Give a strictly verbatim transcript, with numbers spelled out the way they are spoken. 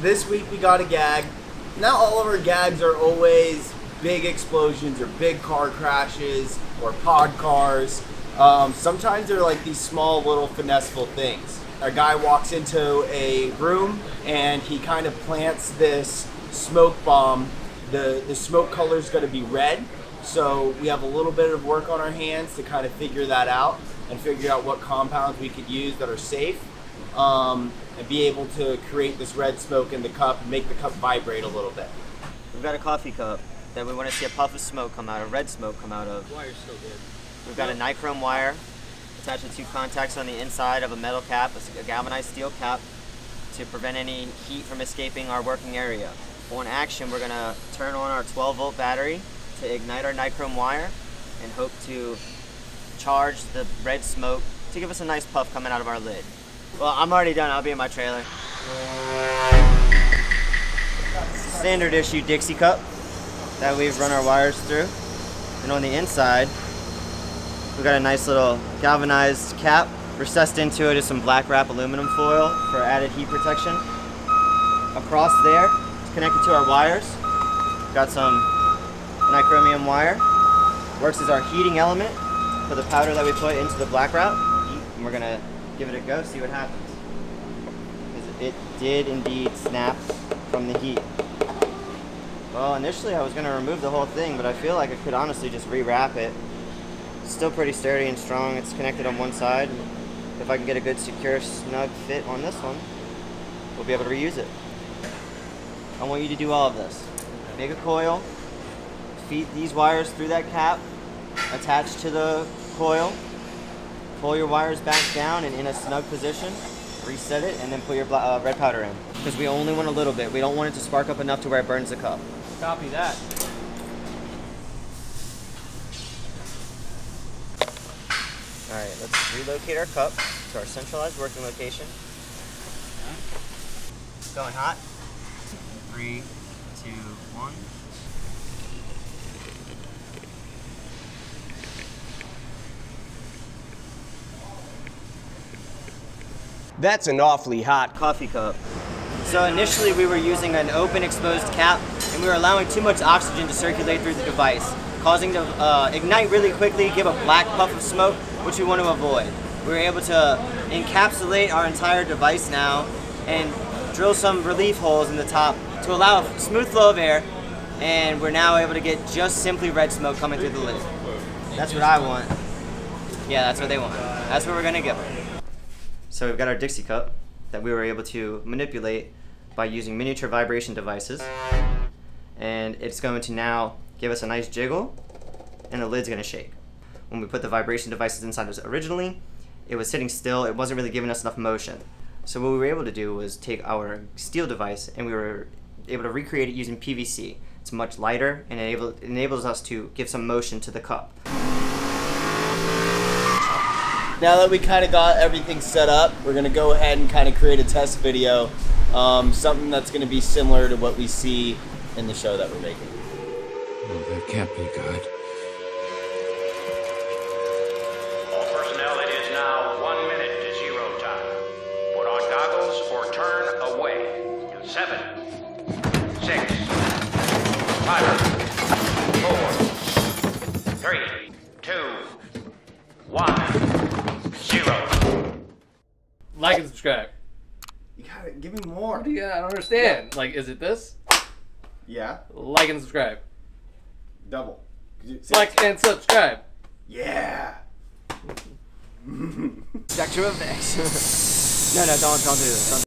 This week we got a gag. Not all of our gags are always big explosions or big car crashes or pod cars. Um, sometimes they're like these small little finesseful things. A guy walks into a room and he kind of plants this smoke bomb. The, the smoke color is going to be red. So we have a little bit of work on our hands to kind of figure that out and figure out what compounds we could use that are safe um, and be able to create this red smoke in the cup and make the cup vibrate a little bit. We've got a coffee cup that we want to see a puff of smoke come out of, red smoke come out of. Wire's so good. We've got a nichrome wire attached to two contacts on the inside of a metal cap, a galvanized steel cap, to prevent any heat from escaping our working area. On action, we're going to turn on our twelve volt battery to ignite our nichrome wire and hope to charge the red smoke to give us a nice puff coming out of our lid. Well, I'm already done. I'll be in my trailer. Standard issue Dixie cup that we've run our wires through. And on the inside, we've got a nice little galvanized cap. Recessed into it is some black wrap aluminum foil for added heat protection. Across there, it's connected to our wires. We've got some nichromium wire. Works as our heating element for the powder that we put into the black wrap. And we're gonna give it a go, see what happens. Because it did indeed snap from the heat. Well, initially I was gonna remove the whole thing, but I feel like I could honestly just rewrap it. It's still pretty sturdy and strong. It's connected on one side. If I can get a good, secure, snug fit on this one, we'll be able to reuse it. I want you to do all of this. Make a coil, feed these wires through that cap, attach to the coil, pull your wires back down and in a snug position, reset it, and then put your black, uh, red powder in. Because we only want a little bit. We don't want it to spark up enough to where it burns the cup. Copy that. All right, let's relocate our cup to our centralized working location. It's going hot. Three, two, one. That's an awfully hot coffee cup. So initially we were using an open exposed cap and we were allowing too much oxygen to circulate through the device, causing to uh, ignite really quickly, give a black puff of smoke, which we want to avoid. We were able to encapsulate our entire device now and drill some relief holes in the top to allow a smooth flow of air, and we're now able to get just simply red smoke coming through the lid. That's what I want. Yeah, that's what they want. That's what we're gonna give them. So we've got our Dixie cup that we were able to manipulate by using miniature vibration devices. And it's going to now give us a nice jiggle and the lid's gonna shake. When we put the vibration devices inside us originally, it was sitting still, it wasn't really giving us enough motion. So what we were able to do was take our steel device and we were able to recreate it using P V C. It's much lighter and it enable, enables us to give some motion to the cup. Now that we kind of got everything set up, we're going to go ahead and kind of create a test video, um, something that's going to be similar to what we see in the show that we're making. No, that can't be good. All personnel, it is now one minute to zero time. Put on goggles or turn away. Seven, six, five, four, three, two, one. Like and subscribe. You gotta give me more. Yeah, I don't understand. Yeah. Like, is it this? Yeah. Like and subscribe. Double. Like and subscribe. Yeah. Jack, no, no, don't, don't do this. Don't